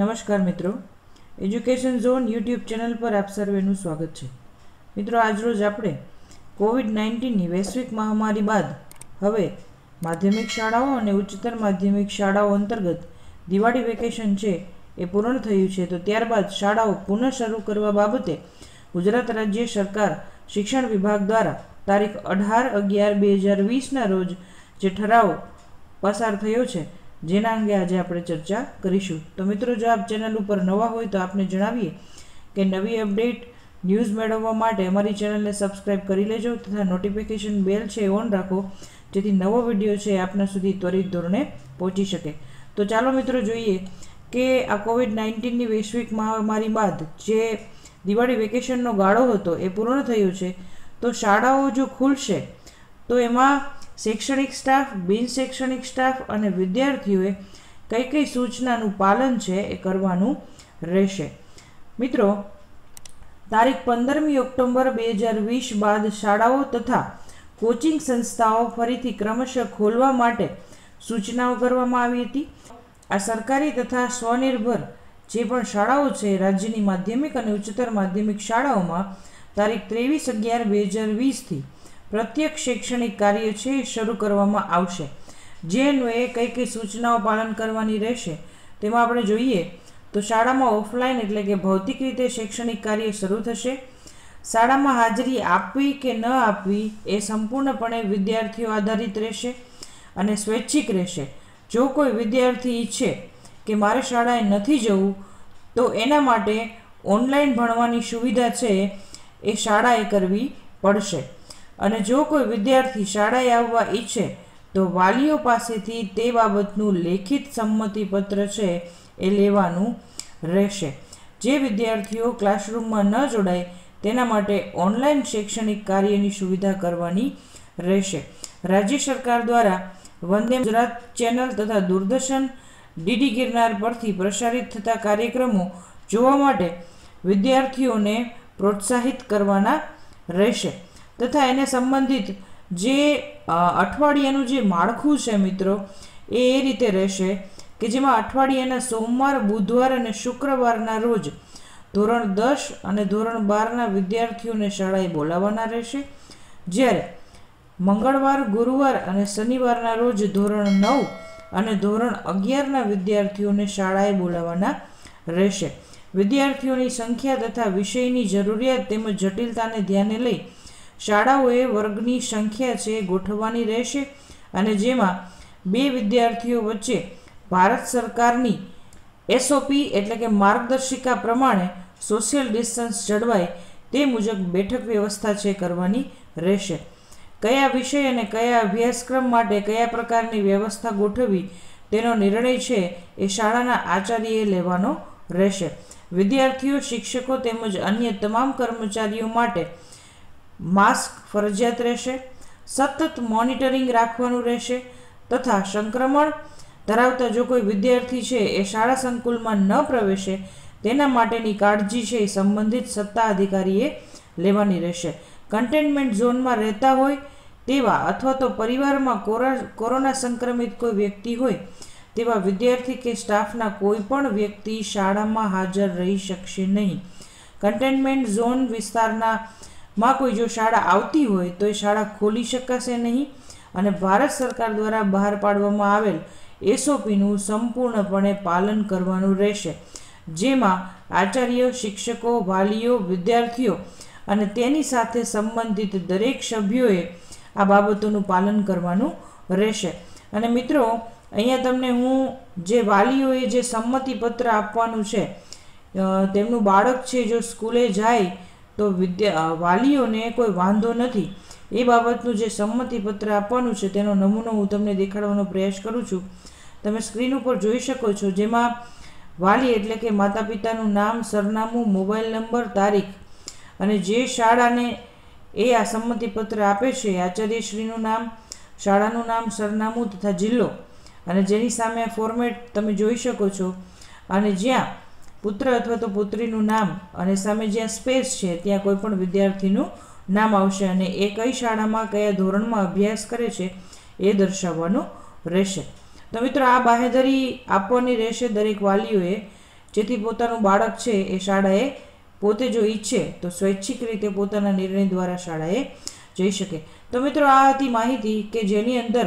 નમસ્કાર મિત્રો, education zone YouTube channel પર આપ સર્વેનું સ્વાગત છે। મિત્રો, આજરોજ આપણે કોવિડ-19ની વૈશ્વિક મહામારી બાદ હવે માધ્યમિક શાળાઓ અને ઉચ્ચતર માધ્યમિક શાળાઓ અંતર્ગત દિવાળી વેકેશન છે એ પૂર્ણ થયું છે, તો ત્યારબાદ શાળાઓ પુનઃ શરૂ કરવા બાબતે ગુજરાત રાજ્ય સરકાર શિક્ષણ વિભાગ દ્વારા તારીખ 18/11/2020ના રોજ જે ઠરાવ પસાર થયો છે जेना अंगे आज आप चर्चा करीशू। तो मित्रों, जो आप चेनल पर नवा हो तो आपने जणावीए कि नवी अपडेट न्यूज़ मेळववा माटे अमारी चेनल ने सब्सक्राइब करी लेजो तथा नोटिफिकेशन बेल छे ऑन राखो, जेथी नवो विडियो छे आपना सुधी त्वरित धोरणे पहोंची शके। तो चालो मित्रों जोईए कि आ कोविड-19 वैश्विक महामारी बाद जे दिवाळी वेकेशननो गाळो हतो ए पूर्ण थयो छे, तो शाळाओ जो खुलशे तो एमां शैक्षणिक स्टाफ, बिन शैक्षणिक स्टाफ और विद्यार्थीओए कई कई सूचनानुं पालन छे ए करवानुं रहेशे। मित्रों, तारीख 15 ऑक्टोबर 2020 बाद शालाओं तथा कोचिंग संस्थाओं फरीथी क्रमशः खोलवा माटे सूचनाओं करवामां आवी हती। आ सरकारी तथा स्वनिर्भर जे पण शालाओं छे राज्यनी माध्यमिक अने उच्चतर माध्यमिक शालाओमां तारीख 23/11/2020 थी प्रत्येक शैक्षणिक कार्य है शुरू करवामां आवशे, जेनुए कई कई सूचनाओं पालन करवानी रहेशे। तेमां आपणे जोईए तो शाला में ऑफलाइन एटले के भौतिक रीते शैक्षणिक कार्य शुरू थशे। शाला में हाजरी आपवी के न आपवी ए संपूर्णपणे विद्यार्थीओ आधारित रहेशे अने स्वैच्छिक रहेशे। जो कोई विद्यार्थी इच्छे कि मारे शालाए नथी जवुं तो एना माटे ऑनलाइन भणवानी सुविधा छे ए शालाए करवी पड़शे। अने जो कोई विद्यार्थी शाळाए आववा इच्छे तो वालीओ पासेथी ते बाबतनुं लेखित सम्मति पत्र छे ए लेवानुं रहेशे। जे विद्यार्थीओ क्लासरूममां न जोडाय तेना माटे ऑनलाइन शैक्षणिक कार्यनी सुविधा करवानी रहेशे। राज्य सरकार द्वारा वंदे गुजरात चेनल तथा दूरदर्शन डीडी गिरनार परथी प्रसारित थता कार्यक्रमों जोवा माटे विद्यार्थीओने प्रोत्साहित करवाना रहेशे तथा एने संबंधित जे अठवाडियानुं जे माळखुं छे मित्रों ए रीते रहेशे के जेमां अठवाडियाना सोमवार, बुधवार अने शुक्रवारना रोज धोरण 10 अने धोरण 12ना विद्यार्थीओने शाळाए बोलाववाना रहेशे, ज्यारे मंगळवार, गुरुवार अने शनिवारना रोज धोरण 9 अने धोरण 11ना विद्यार्थीओने शाळाए बोलाववाना रहेशे। विद्यार्थीओनी संख्या तथा विषयनी जरूरियात तेमज जटिलताने ध्याने लई शाळाओए वर्गनी संख्या छे गोठववानी रहेशे अने जेमां बे विद्यार्थीओ वच्चे भारत सरकारनी एसओपी एटले के मार्गदर्शिका प्रमाणे सोशियल डिस्टन्स जळवाय ते मुजब बैठक व्यवस्था छे करवानी रहेशे। कया विषय अने कया अभ्यासक्रम माटे कया प्रकारनी व्यवस्था गोठवी तेनो निर्णय छे ए शाळाना आचार्यए लेवानो रहेशे। विद्यार्थीओ, शिक्षको तेमज अन्य तमाम कर्मचारीओ माटे मास्क फरजियात रहेशे, सतत मॉनिटरिंग राखवानुं रहेशे तथा संक्रमण धरावता जो कोई विद्यार्थी छे ए शाळा संकुलमां न प्रवेशे तेना माटेनी काळजी छे संबंधित सत्ता अधिकारीए लेवानी रहेशे। कंटेनमेंट झोनमां रहेता होय तेवा अथवा तो परिवारमां कोरोना संक्रमित कोई व्यक्ति होय तेवा विद्यार्थी के स्टाफना कोईपण व्यक्ति शाळामां हाजर रही शकशे नहीं। कंटेनमेंट झोन विस्तारना मां कोई जो शाळा आवती होय तो ए शाळा खोली शकाशे नहीं अने भारत सरकार द्वारा बहार पाडवामां आवेल एसओपीनुं संपूर्णपणे पालन करवानुं रहेशे, जेमां आचार्य, शिक्षको, वालीओ, विद्यार्थीओ अने तेनी साथे संबंधित दरेक सभ्योए आ बाबतोनुं पालन करवानुं रहेशे। अने मित्रों, अहींया तमने हुं जे वालीओए जे सम्मतिपत्र आपवानुं छे तेमनुं बाळक छे जो स्कूले जाय तो वालीओने कोई वांधो नथी ए बाबतनुं जे सम्मतिपत्र आपवानुं छे तेनो नमूनो हूँ तमने देखाडવાનો प्रयास करूँ छूं। तमे स्क्रीन उपर जोई शको छो, जेमां वाली एटले के माता पितानुं नाम, सरनामું, मोबाइल नंबर, तारीख अने जे शाळाने ए आ सम्मतिपत्र आपे छे आचार्यश्रीनुं नाम, शाळानुं नाम, सरनामું तथा जिल्लो अने जेनी सामे आ फॉर्मेट तमे जोई शको छो अने ज्यां पुत्र अथवा तो पुत्रीनुं नाम अने सामे ज्यां स्पेस छे त्यां कोईपण विद्यार्थीनुं नाम आवशे अने ए कई शाळामां कया धोरणमां अभ्यास करे छे ए दर्शाववानुं रहेशे। तो मित्रो, आ बाहेधरी आपवानी रहेशे दरेक वालीओए જેથી પોતાનું બાળક છે એ શાળાએ પોતે જો ઈચ્છે તો સ્વૈચ્છિક રીતે પોતાના નિર્ણય દ્વારા શાળાએ જઈ શકે। તો મિત્રો આ હતી માહિતી કે જેની અંદર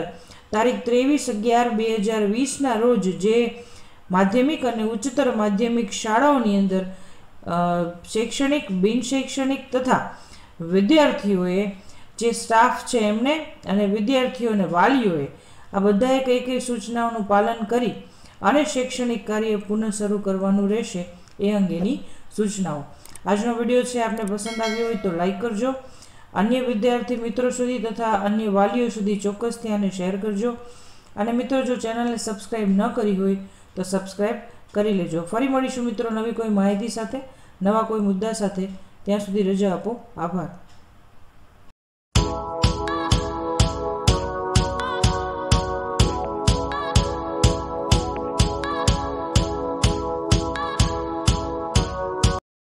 તારીખ 23/11/2020ના રોજ જે માધ્યમિક અને ઉચ્ચતર માધ્યમિક શાળાઓની અંદર શૈક્ષણિક બિન શૈક્ષણિક તથા વિદ્યાર્થીઓએ જે સ્ટાફ છે એમને અને વિદ્યાર્થીઓને વાલીઓએ આ બધાએ કઈ કઈ સૂચનાઓનું પાલન કરી અને શૈક્ષણિક કાર્ય પુનઃ શરૂ કરવાનું રહેશે એ અંગેની સૂચનાઓ। આજનો વિડીયો છે આપને પસંદ આવ્યો હોય તો લાઈક કરજો, अन्य विद्यार्थी मित्रों सुधी तथा अन्य वालीओ सुधी चौक्कस थी आने शेर करजो। अने मित्रों जो चेनल ने सब्सक्राइब न करी होय तो सब्सक्राइब करी लेजो। फरी मळीशुं मित्रों नवी कोई माहिती साथे नवा कोई मुद्दा साथे, त्यां सुधी रजा आपो। आभार।